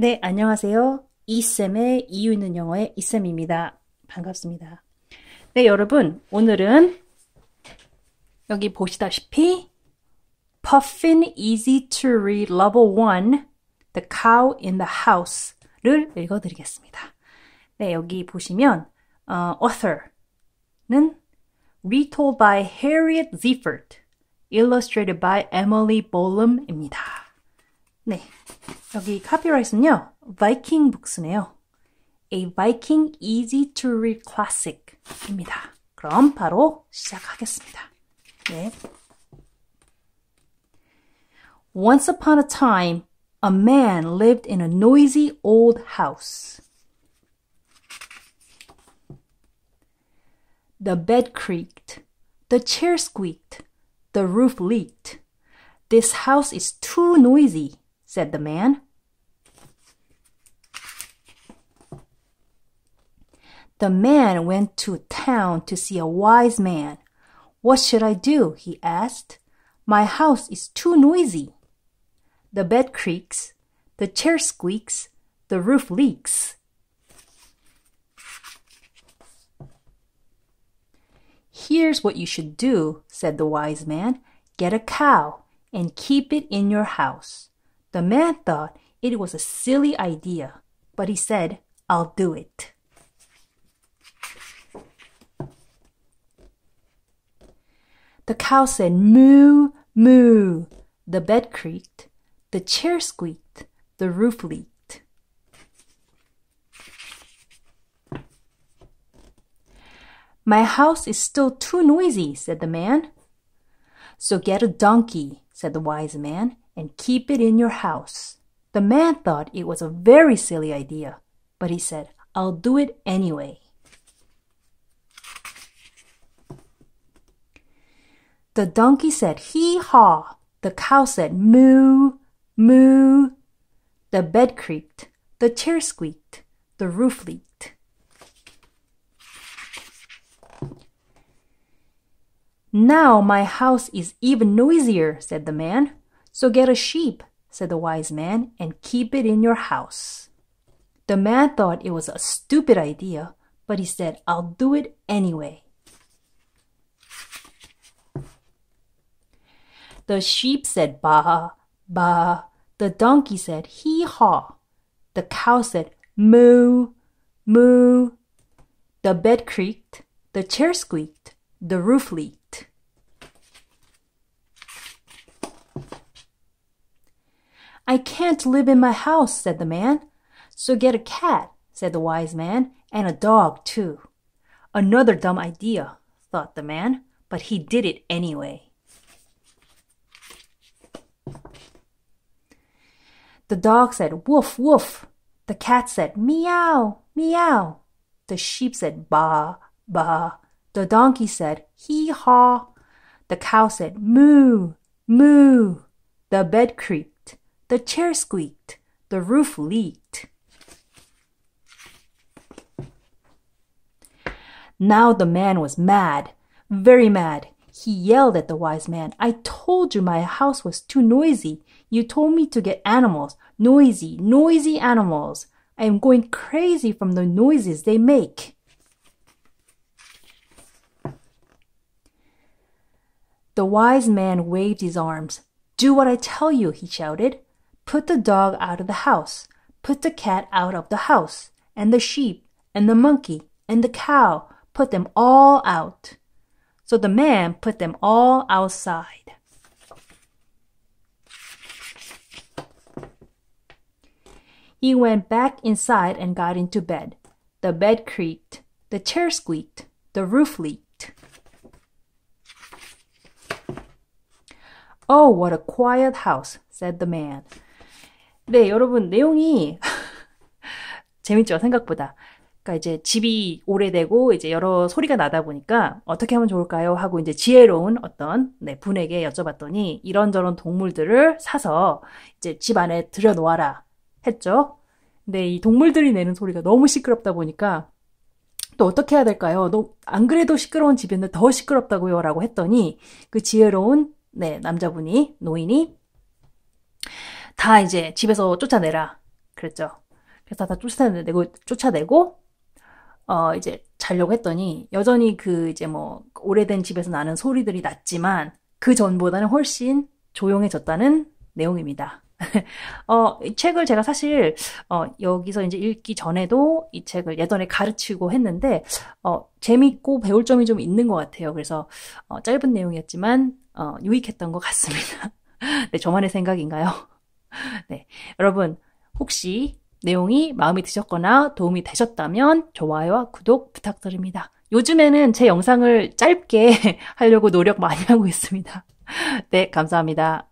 네, 안녕하세요. 이쌤의 이유 있는 영어의 이쌤입니다. 반갑습니다. 네, 여러분, 오늘은 여기 보시다시피 Puffin Easy to Read Level 1 The Cow in the House를 읽어드리겠습니다. 네, 여기 보시면 author는 retold by Harriet Ziefert, illustrated by Emily Bolam입니다. 네, 여기 copyright은요, Viking Books네요. A Viking Easy-to-read Classic입니다. 그럼 바로 시작하겠습니다. 네. Once upon a time, a man lived in a noisy old house. The bed creaked, the chair squeaked, the roof leaked. This house is too noisy, said the man. The man went to town to see a wise man. What should I do? He asked. My house is too noisy. The bed creaks, the chair squeaks, the roof leaks. Here's what you should do, said the wise man. Get a cow and keep it in your house. The man thought it was a silly idea, but he said, I'll do it. The cow said, moo, moo. The bed creaked, the chair squeaked, the roof leaked. My house is still too noisy, said the man. So get a donkey, said the wise man, and keep it in your house. The man thought it was a very silly idea, but he said, I'll do it anyway. The donkey said, hee-haw. The cow said, moo, moo. The bed creaked, the chair squeaked, the roof leaked. Now my house is even noisier, said the man. So get a sheep, said the wise man, and keep it in your house. The man thought it was a stupid idea, but he said, I'll do it anyway. The sheep said, baa, baa. The donkey said, hee-haw. The cow said, moo, moo. The bed creaked, the chair squeaked, the roof leaked. I can't live in my house, said the man. So get a cat, said the wise man, and a dog too. Another dumb idea, thought the man, but he did it anyway. The dog said, woof, woof. The cat said, meow, meow. The sheep said, baa, baa. The donkey said, hee-haw. The cow said, moo, moo. The bed creaked. The chair squeaked. The roof leaked. Now the man was mad, very mad. He yelled at the wise man, I told you my house was too noisy. You told me to get animals, noisy, noisy animals. I am going crazy from the noises they make. The wise man waved his arms. Do what I tell you, he shouted. Put the dog out of the house. Put the cat out of the house. And the sheep, and the monkey, and the cow. Put them all out. So the man put them all outside. He went back inside and got into bed. The bed creaked, the chair squeaked, the roof leaked. Oh, what a quiet house, said the man. 네, 여러분, 내용이 재밌죠, 생각보다. 그러니까 이제 집이 오래되고 이제 여러 소리가 나다 보니까 어떻게 하면 좋을까요? 하고 이제 지혜로운 어떤 분에게 여쭤봤더니 이런저런 동물들을 사서 이제 집 안에 들여놓아라 했죠. 근데 이 동물들이 내는 소리가 너무 시끄럽다 보니까 또 어떻게 해야 될까요? 안 그래도 시끄러운 집인데 더 시끄럽다고요? 라고 했더니 그 지혜로운 남자분이, 노인이 다 이제 집에서 쫓아내라. 그랬죠. 그래서 다 쫓아내고 이제 자려고 했더니 여전히 그 이제 뭐 오래된 집에서 나는 소리들이 났지만 그 전보다는 훨씬 조용해졌다는 내용입니다. 이 책을 제가 사실 여기서 이제 읽기 전에도 이 책을 예전에 가르치고 했는데 재밌고 배울 점이 좀 있는 것 같아요. 그래서 짧은 내용이었지만 유익했던 것 같습니다. 네, 저만의 생각인가요? 네, 여러분 혹시 내용이 마음에 드셨거나 도움이 되셨다면 좋아요와 구독 부탁드립니다. 요즘에는 제 영상을 짧게 하려고 노력 많이 하고 있습니다. 네, 감사합니다.